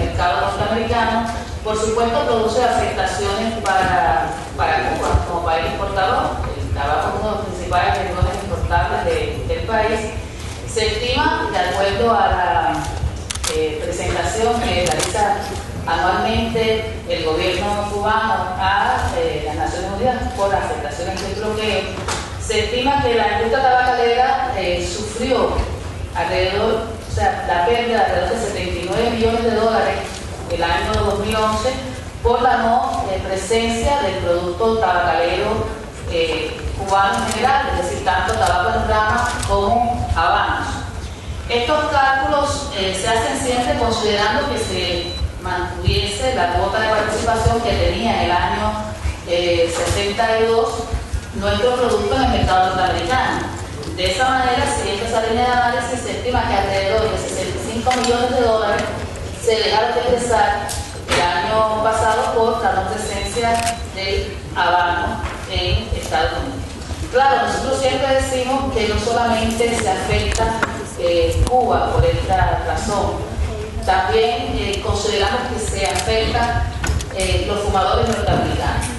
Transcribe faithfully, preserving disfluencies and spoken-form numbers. el mercado norteamericano, por supuesto produce afectaciones para, para Cuba como país importador. El tabaco es uno de los principales renglones importables de, del país. Se estima, de acuerdo a la eh, presentación que realiza anualmente el gobierno cubano a eh, las Naciones Unidas por las afectaciones del bloqueo, se estima que la industria tabacalera eh, sufrió alrededor, o sea, la pérdida de alrededor de setenta y nueve millones de dólares el año dos mil once por la no eh, presencia del producto tabacalero eh, cubano en general, es decir, tanto tabaco en rama como habanos. Estos cálculos eh, se hacen siempre considerando que se mantuviese la cuota de participación que tenía en el año eh, sesenta y dos nuestro producto en el mercado norteamericano. De esa manera, siguiendo esa línea de análisis, se estima que alrededor de sesenta y cinco millones de dólares se dejaron de ingresar el año pasado por la no presencia del habano en Estados Unidos. Claro, nosotros siempre decimos que no solamente se afecta eh, Cuba por esta razón. También eh, consideramos que se afectan eh, los fumadores norteamericanos.